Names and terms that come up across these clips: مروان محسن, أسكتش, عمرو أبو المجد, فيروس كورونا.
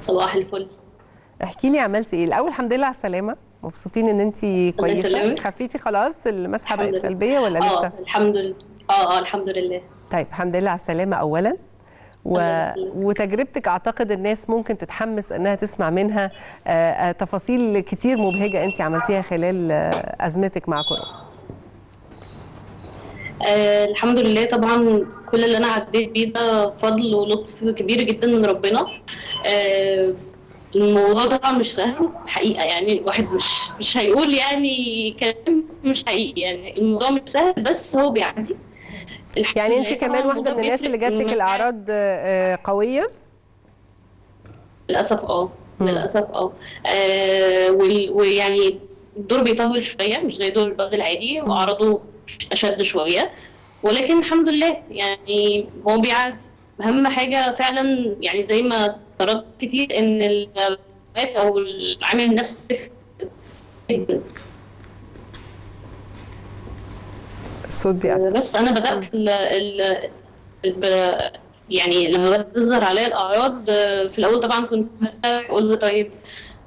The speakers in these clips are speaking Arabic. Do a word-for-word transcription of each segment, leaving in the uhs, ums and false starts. صباح الفل. احكي لي عملتي ايه الاول؟ الحمد لله على السلامه، مبسوطين ان انت كويسه، انت خفيتي خلاص، المسحه بقت سلبيه ولا لسه؟ اه الحمد لله، اه اه الحمد لله. طيب الحمد لله على السلامه اولا، و... وتجربتك اعتقد الناس ممكن تتحمس انها تسمع منها آه تفاصيل كتير مبهجه انت عملتيها خلال آه ازمتك مع كورونا. آه الحمد لله، طبعا كل اللي انا عديت بيه ده فضل ولطف كبير جدا من ربنا. آه الموضوع طبعا مش سهل حقيقه، يعني الواحد مش مش هيقول يعني كلام مش حقيقي، يعني الموضوع مش سهل بس هو بيعدي. يعني انت كمان واحده من الناس اللي جات لك الاعراض قويه؟ للاسف اه للاسف اه ويعني الدور بيطول شويه، مش زي دور البرد العادي، واعراضه اشد شويه، ولكن الحمد لله يعني هو بيعدي. اهم حاجه فعلا يعني زي ما طرقت كتير ان العلاج او العامل النفسي جدا. الصوت بيقطع. بس انا بدات ال ال يعني لما بدات تظهر عليا الاعراض في الاول طبعا كنت اقول له طيب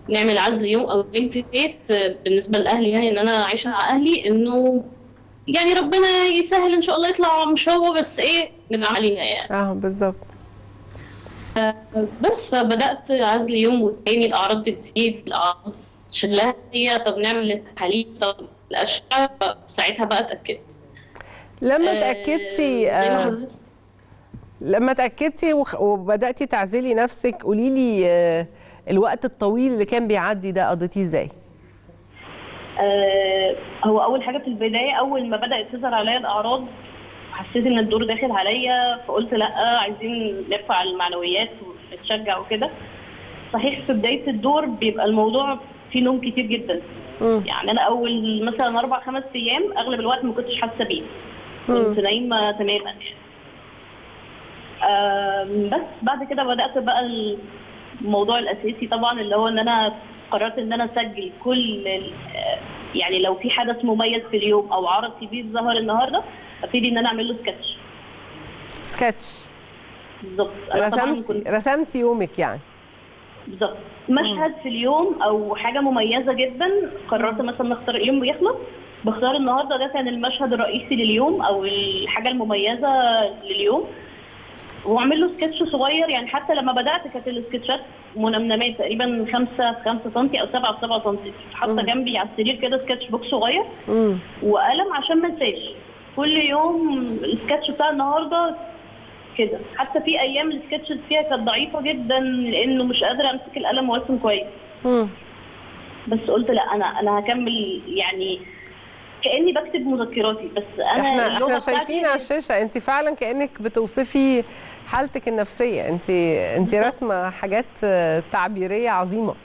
نعمل عزل يوم او يومين في البيت، بالنسبه لاهلي يعني ان انا عايشه مع اهلي، انه يعني ربنا يسهل ان شاء الله يطلع مش هو بس ايه ندعم علينا يعني. اه بالظبط. بس فبدات عزل يوم والتاني الاعراض بتزيد، الاعراض شكلها هي طب نعمل التحاليل طب الاشعه، ساعتها بقى اتاكدت. لما اتاكدتي آه لما اتاكدتي وبداتي تعزلي نفسك، قولي لي آه الوقت الطويل اللي كان بيعدي ده قضيتيه ازاي؟ آه هو اول حاجه في البدايه اول ما بدات تظهر عليا الاعراض حسيت ان الدور داخل عليا، فقلت لا عايزين نرفع المعنويات ونتشجع وكده. صحيح في بدايه الدور بيبقى الموضوع فيه نوم كتير جدا. م. يعني انا اول مثلا اربع خمس ايام اغلب الوقت ما كنتش حاسه بيه، كنت نايمه تماما. بس بعد كده بدات بقى الموضوع الاساسي طبعا اللي هو ان انا قررت ان انا اسجل كل يعني لو في حدث مميز في اليوم او عرض تي في ظهر النهارده ابتدي ان انا اعمل له سكتش. سكتش بالظبط. رسمتي رسمتي يومك يعني بالظبط، مشهد في اليوم او حاجه مميزه جدا قررت مثلا اختار اليوم بيخلص بختار النهارده ده كان المشهد الرئيسي لليوم او الحاجه المميزه لليوم، واعمل له سكتش صغير. يعني حتى لما بدات كانت السكتشات منمنمات تقريبا خمسة في خمسة سم او سبعة في سبعة سم، حاطه جنبي على السرير كده سكتش بوك صغير وقلم عشان ما انساش كل يوم السكتش بتاع النهارده كده. حتى في ايام السكتش فيها كانت ضعيفه جدا لانه مش قادره امسك القلم وارسم كويس. امم بس قلت لا انا انا هكمل، يعني كاني بكتب مذكراتي بس انا احنا احنا شايفين على الشاشه انت فعلا كانك بتوصفي حالتك النفسيه، انت انت راسمه حاجات تعبيريه عظيمه.